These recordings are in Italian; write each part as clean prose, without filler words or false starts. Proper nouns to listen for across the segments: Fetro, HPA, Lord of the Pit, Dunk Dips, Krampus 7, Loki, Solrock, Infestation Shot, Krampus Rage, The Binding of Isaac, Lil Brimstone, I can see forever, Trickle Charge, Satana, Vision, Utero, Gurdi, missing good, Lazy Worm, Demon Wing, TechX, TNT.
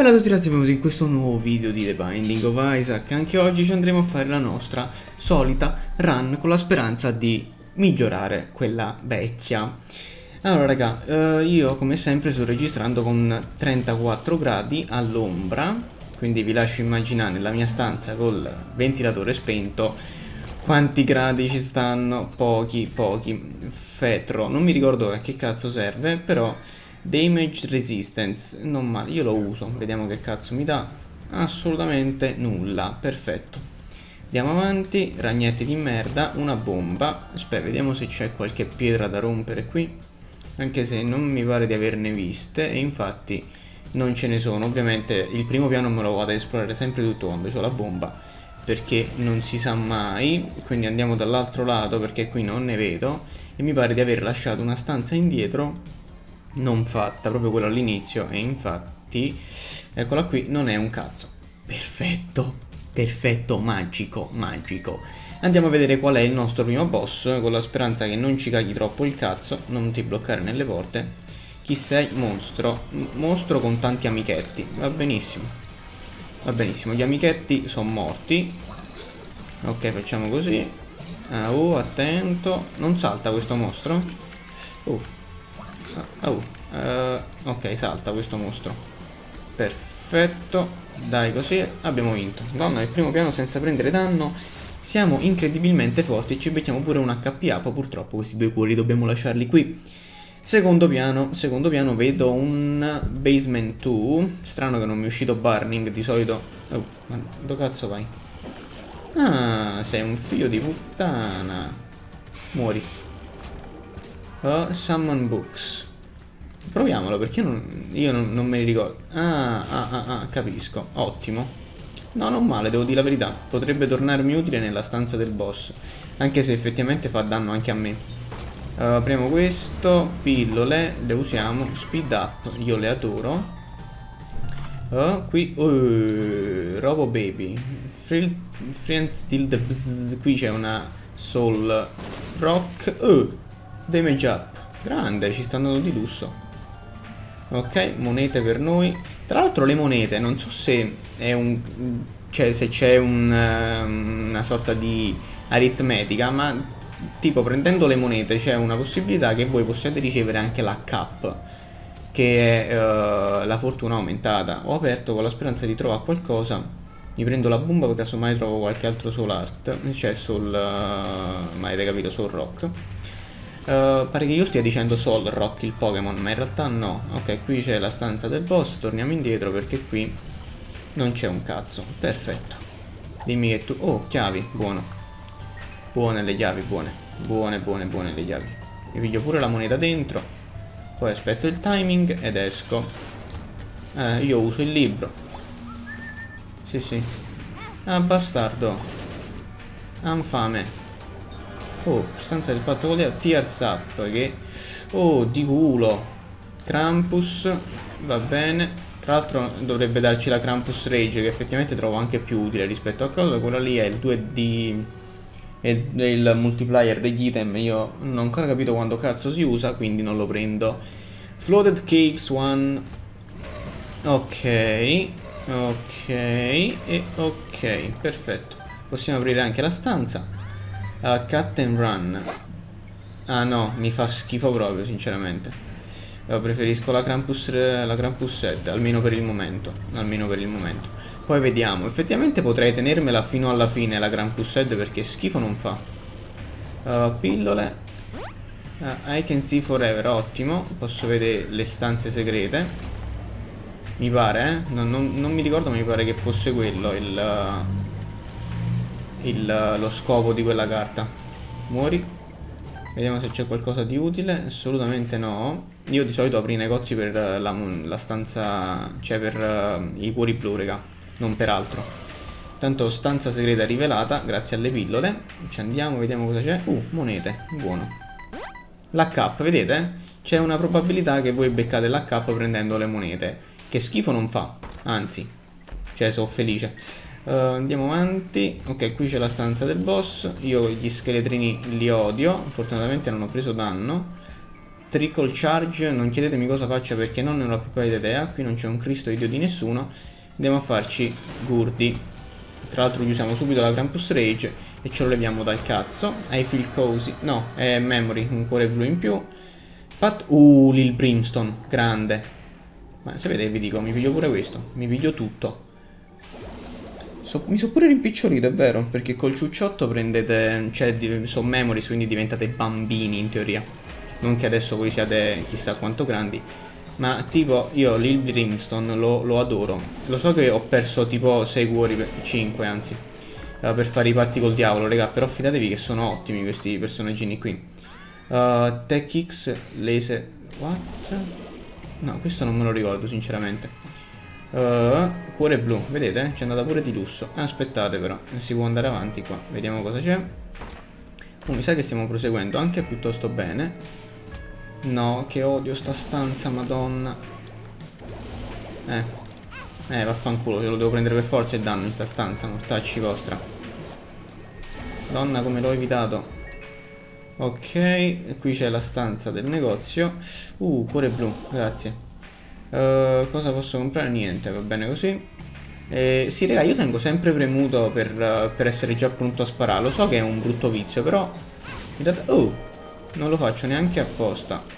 Bella a tutti ragazzi, benvenuti in questo nuovo video di The Binding of Isaac. Anche oggi ci andremo a fare la nostra solita run con la speranza di migliorare quella vecchia. Allora raga, io come sempre sto registrando con 34 gradi all'ombra, quindi vi lascio immaginare nella mia stanza col ventilatore spento quanti gradi ci stanno. Pochi. Fetro, non mi ricordo a che cazzo serve, però damage resistance, non male, io lo uso, vediamo che cazzo mi dà. Assolutamente nulla, perfetto. Andiamo avanti, ragnetti di merda, una bomba. Aspetta, vediamo se c'è qualche pietra da rompere qui, anche se non mi pare di averne viste, e infatti non ce ne sono. Ovviamente il primo piano me lo vado ad esplorare sempre tutto quando c'ho la bomba, perché non si sa mai. Quindi andiamo dall'altro lato, perché qui non ne vedo, e mi pare di aver lasciato una stanza indietro non fatta, proprio quella all'inizio, e infatti eccola qui, non è un cazzo. Perfetto, magico. Andiamo a vedere qual è il nostro primo boss, con la speranza che non ci cagli troppo il cazzo. Non ti bloccare nelle porte. Chi sei? Mostro con tanti amichetti, va benissimo, gli amichetti sono morti. Ok, facciamo così. Oh, attento, non salta questo mostro. Ok, salta questo mostro. Perfetto. Dai, così abbiamo vinto. Madonna, il primo piano senza prendere danno. Siamo incredibilmente forti. Ci mettiamo pure un HPA, purtroppo questi due cuori dobbiamo lasciarli qui. Secondo piano vedo un basement 2. Strano che non mi è uscito Burning, di solito. Oh, ma dove cazzo vai? Ah, sei un figlio di puttana. Muori. Summon books. Proviamolo, perché io non me li ricordo. Capisco. Ottimo. No, non male, devo dire la verità. Potrebbe tornarmi utile nella stanza del boss, anche se effettivamente fa danno anche a me. Apriamo questo. Pillole, le usiamo. Speed up, io le adoro. Qui Robo Baby Friends till the bzz. Qui c'è una Solrock. Damage up, grande, ci sta andando di lusso. Ok, monete per noi. Tra l'altro le monete, non so se è un... cioè se c'è una sorta di aritmetica, ma tipo prendendo le monete c'è una possibilità che voi possiate ricevere anche la cap, che è la fortuna aumentata. Ho aperto con la speranza di trovare qualcosa. Mi prendo la bomba perché casomai trovo qualche altro soul art. Cioè ma avete capito, Solrock. Pare che io stia dicendo Solrock il Pokémon, ma in realtà no. Ok, qui c'è la stanza del boss. Torniamo indietro perché qui non c'è un cazzo. Perfetto. Dimmi che tu... oh, chiavi, buono. Buone le chiavi, buone. Buone le chiavi. Mi piglio pure la moneta dentro. Poi aspetto il timing ed esco. Io uso il libro. Sì. Ah, bastardo. Han fame. Oh, stanza del patto con Tears Up, che... oh, di culo. Krampus, va bene. Tra l'altro dovrebbe darci la Krampus Rage, che effettivamente trovo anche più utile rispetto a cosa. Quella lì è il 2D, è il multiplier degli item. Io non ho ancora capito quando cazzo si usa, quindi non lo prendo. Floated Caves 1. Ok. E ok, perfetto. Possiamo aprire anche la stanza. Cut and run. Ah no, mi fa schifo proprio, sinceramente. Preferisco la Krampus 7, almeno per il momento. Poi vediamo. Effettivamente potrei tenermela fino alla fine la Krampus 7, perché schifo non fa. Pillole. I can see forever, ottimo. Posso vedere le stanze segrete, mi pare, eh? Non mi ricordo, ma mi pare che fosse quello lo scopo di quella carta. Muori. Vediamo se c'è qualcosa di utile. Assolutamente no. Io di solito apro i negozi per la stanza, cioè per i cuori blu, raga, non per altro. Tanto stanza segreta rivelata grazie alle pillole. Ci andiamo, vediamo cosa c'è. Monete, buono. L'HP, vedete? C'è una probabilità che voi beccate l'HP prendendo le monete, che schifo non fa, anzi, cioè sono felice. Andiamo avanti. Ok, qui c'è la stanza del boss. Io gli scheletrini li odio. Fortunatamente non ho preso danno. Trickle Charge, non chiedetemi cosa faccia perché non ne ho la più pallida idea. Qui non c'è un Cristo Dio di nessuno. Andiamo a farci Gurdi. Tra l'altro gli usiamo subito la Krampus Rage e ce lo leviamo dal cazzo. I feel cozy. No, è Memory, un cuore blu in più. Pat. Lil Brimstone, grande. Ma sapete, vi dico, mi piglio pure questo. Mi piglio tutto. Mi sono pure rimpicciolito, è vero. Perché col ciucciotto prendete... cioè, sono memories, quindi diventate bambini, in teoria. Non che adesso voi siate chissà quanto grandi. Ma tipo, io Lil Brimstone lo adoro. Lo so che ho perso tipo 6 cuori, 5 anzi, per fare i patti col diavolo, raga. Però fidatevi che sono ottimi questi personaggini qui. TechX, Lazy... what? No, questo non me lo ricordo sinceramente. Cuore blu, vedete? C'è andata pure di lusso. Aspettate però, si può andare avanti qua. Vediamo cosa c'è. Mi sa che stiamo proseguendo anche piuttosto bene. No, che odio sta stanza, madonna. Vaffanculo, te lo devo prendere per forza e danno in sta stanza, mortacci vostra. Madonna, come l'ho evitato. Ok, qui c'è la stanza del negozio. Cuore blu, grazie. Cosa posso comprare? Niente, va bene così. Sì, raga, io tengo sempre premuto per essere già pronto a sparare. Lo so che è un brutto vizio, però... non lo faccio neanche apposta.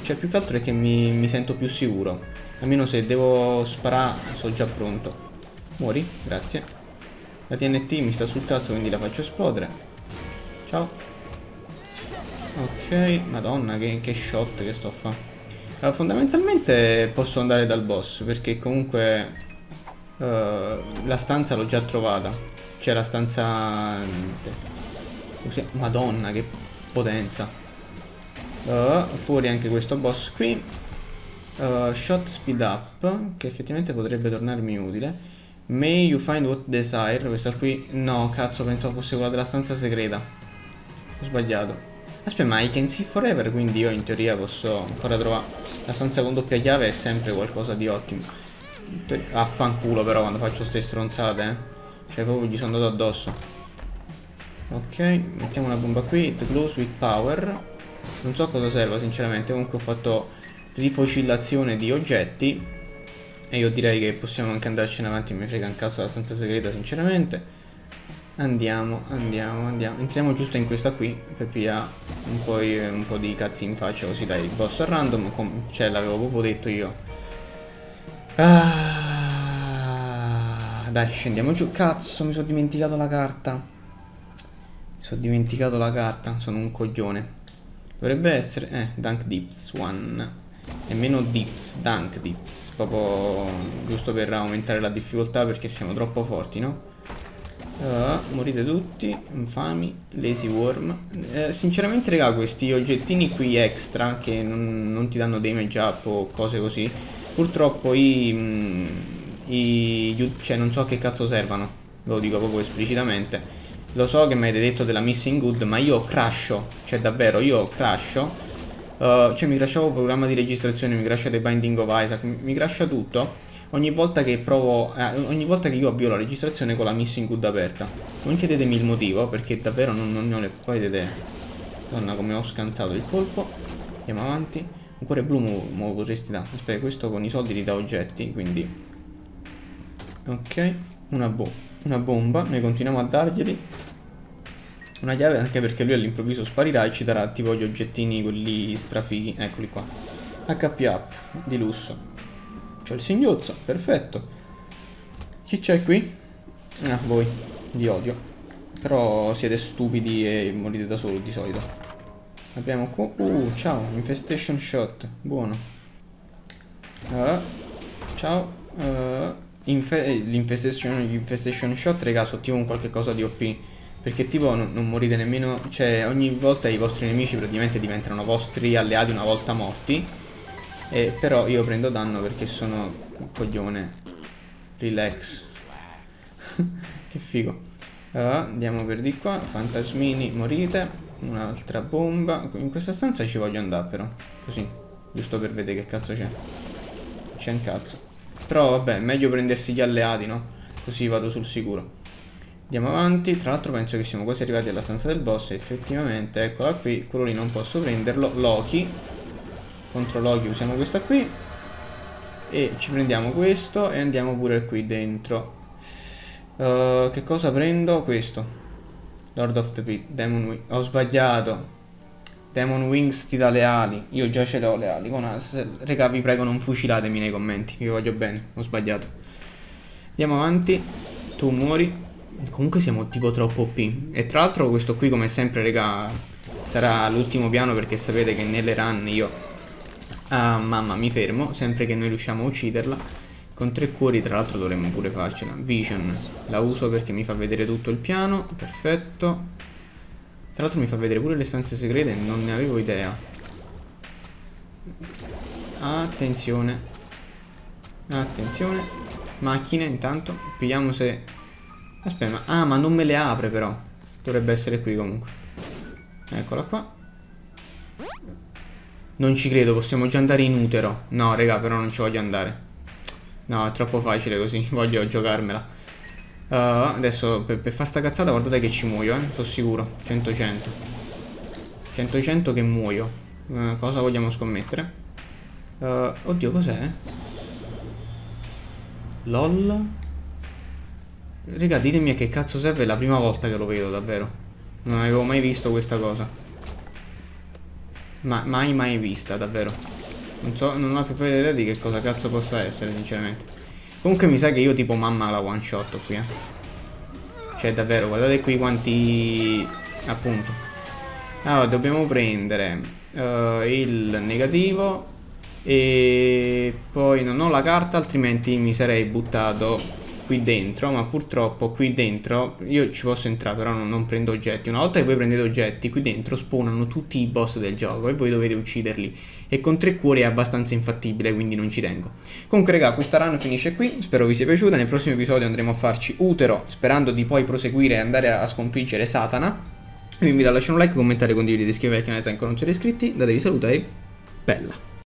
Cioè, più che altro è che mi sento più sicuro. Almeno se devo sparare, sono già pronto. Muori, grazie. La TNT mi sta sul cazzo, quindi la faccio esplodere. Ciao. Ok, madonna che shot che sto a fare. Allora, fondamentalmente posso andare dal boss perché comunque la stanza l'ho già trovata. Cioè la stanza... madonna che potenza. Fuori anche questo boss qui. Shot speed up, che effettivamente potrebbe tornarmi utile. May you find what desire. Questa qui... no, cazzo, pensavo fosse quella della stanza segreta. Ho sbagliato. Aspetta, ma I can see forever, quindi io in teoria posso ancora trovare... la stanza con doppia chiave è sempre qualcosa di ottimo. Affanculo però quando faccio ste stronzate, Cioè proprio gli sono andato addosso. Ok, mettiamo una bomba qui. It glows with power. Non so cosa serva sinceramente, comunque ho fatto rifocillazione di oggetti. E io direi che possiamo anche andarcene avanti, mi frega un cazzo la stanza segreta sinceramente. Andiamo. Entriamo giusto in questa qui per pia un po' di cazzi in faccia, così dai, boss a random. Cioè l'avevo proprio detto io. Dai, scendiamo giù. Cazzo, mi sono dimenticato la carta. Sono un coglione. Dovrebbe essere Dunk Dips 1. E meno Dips, Dunk Dips. Proprio giusto per aumentare la difficoltà perché siamo troppo forti, no? Morite tutti, infami. Lazy Worm. Sinceramente, raga, questi oggettini qui extra che non ti danno damage up o cose così, purtroppo cioè non so che cazzo servano. Ve lo dico proprio esplicitamente. Lo so che mi avete detto della missing good, ma io crasho. Cioè davvero, io crasho. Cioè mi crashavo il programma di registrazione, mi crasha The Binding of Isaac, mi crasha tutto. Ogni volta che provo, ogni volta che io avvio la registrazione con la missing good aperta. Non chiedetemi il motivo perché davvero non ne ho le pallide idee. Madonna, come ho scansato il colpo. Andiamo avanti. Un cuore blu me lo potresti dare. Aspetta, questo con i soldi li dà oggetti, quindi. Ok, una bomba. Noi continuiamo a darglieli. Una chiave anche perché lui all'improvviso sparirà e ci darà tipo gli oggettini, quelli strafighi. Eccoli qua. HPA di lusso. C'ho il singhiozzo, perfetto. Chi c'è qui? Ah, voi, vi odio. Però siete stupidi e morite da soli di solito. Abbiamo qua. Ciao, Infestation Shot, buono. Ciao. L'infestation Shot, raga, sono tipo un qualche cosa di OP. Perché tipo non morite nemmeno. Cioè ogni volta i vostri nemici praticamente diventano vostri alleati una volta morti. Però io prendo danno perché sono un coglione. Relax. Che figo. Andiamo per di qua. Fantasmini, morite. Un'altra bomba. In questa stanza ci voglio andare però. Così, giusto per vedere che cazzo c'è. C'è un cazzo. Però vabbè, meglio prendersi gli alleati, no? Così vado sul sicuro. Andiamo avanti. Tra l'altro penso che siamo quasi arrivati alla stanza del boss. Effettivamente, eccola qui. Quello lì non posso prenderlo. Loki. contro Loki usiamo questa qui e ci prendiamo questo e andiamo pure qui dentro. Che cosa prendo? Questo Lord of the Pit, Demon Wing. Ho sbagliato, Demon Wings ti dà le ali. Io già ce le ho le ali con As. Raga, vi prego non fucilatemi nei commenti, vi voglio bene, ho sbagliato. Andiamo avanti. Tu muori. Comunque siamo tipo troppo OP. E tra l'altro questo qui come sempre raga sarà l'ultimo piano, perché sapete che nelle run io mamma mi fermo sempre che noi riusciamo a ucciderla. Con 3 cuori tra l'altro dovremmo pure farcela. Vision la uso perché mi fa vedere tutto il piano. Perfetto. Tra l'altro mi fa vedere pure le stanze segrete, non ne avevo idea. Attenzione, attenzione. Macchine intanto. Pigliamo se... aspetta ma... ah ma non me le apre però. Dovrebbe essere qui comunque. Eccola qua. Non ci credo, possiamo già andare in utero. No raga però non ci voglio andare. No, è troppo facile così, voglio giocarmela. Adesso per far sta cazzata guardate che ci muoio, sono sicuro. 100 che muoio. Cosa vogliamo scommettere? Oddio, cos'è? LOL. Raga, ditemi a che cazzo serve, è la prima volta che lo vedo davvero. Non avevo mai visto questa cosa. Ma mai vista, davvero. Non so, non ho più idea di che cosa cazzo possa essere, sinceramente. Comunque mi sa che io tipo mamma la one shot qui, Cioè davvero, guardate qui quanti... appunto. Allora, dobbiamo prendere il negativo. E poi non ho la carta, altrimenti mi sarei buttato qui dentro. Ma purtroppo qui dentro, io ci posso entrare però non prendo oggetti. Una volta che voi prendete oggetti, qui dentro spawnano tutti i boss del gioco e voi dovete ucciderli. E con 3 cuori è abbastanza infattibile, quindi non ci tengo. Comunque raga, questa run finisce qui, spero vi sia piaciuta. Nel prossimo episodio andremo a farci Utero, sperando di poi proseguire e andare a sconfiggere Satana. Vi invito a lasciare un like, commentare, condividere, iscrivervi al canale se ancora non siete iscritti. Datevi saluta e bella.